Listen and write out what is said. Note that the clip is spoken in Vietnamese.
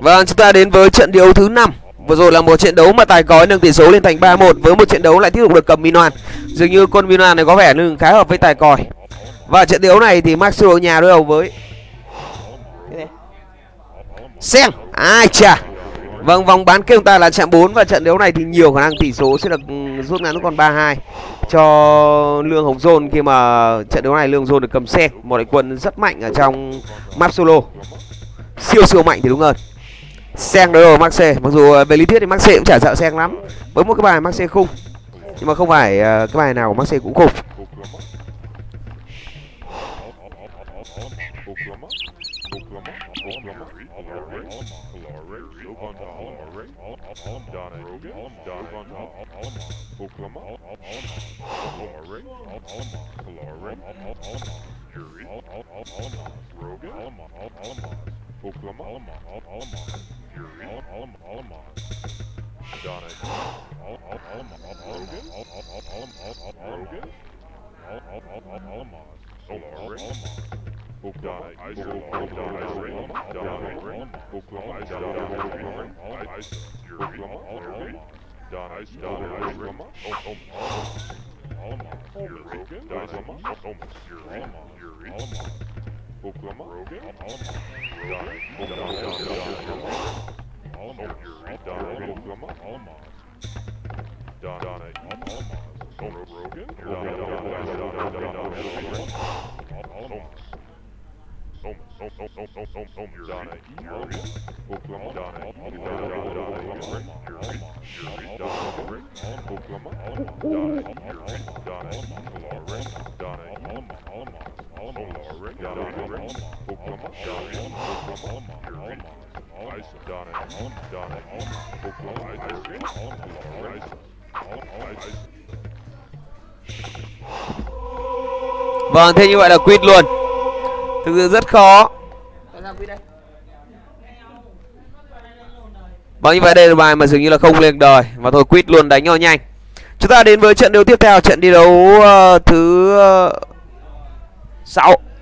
Và chúng ta đến với trận đấu thứ 5. Vừa rồi là một trận đấu mà Tài Cói nâng tỷ số lên thành 3-1 với một trận đấu lại tiếp tục được cầm Minoan. Dường như con Minoan này có vẻ lưng khá hợp với Tài Cói. Và trận đấu này thì Maxwell ở nhà đối đầu với Sen. Ai chà. Vâng, vòng bán kia chúng ta là chạm 4 và trận đấu này thì nhiều khả năng tỷ số sẽ được rút ngắn còn 3-2 cho Lương Hồng Dôn, khi mà trận đấu này Lương Hồng Dôn được cầm Sen, một đại quân rất mạnh ở trong map solo. Siêu mạnh thì đúng hơn. Sen đối đầu Maxe, mặc dù về lý thuyết thì Maxe cũng chả sợ Sen lắm. Với một cái bài Maxe khung. Nhưng mà không phải cái bài nào của Maxe cũng khủng. Vâng, thế như vậy là quýt luôn. Thực sự rất khó. Vâng, như vậy đây là bài mà dường như là không lên đời. Và thôi quýt luôn, đánh nhau nhanh. Chúng ta đến với trận đấu tiếp theo, trận thi đấu thứ 6.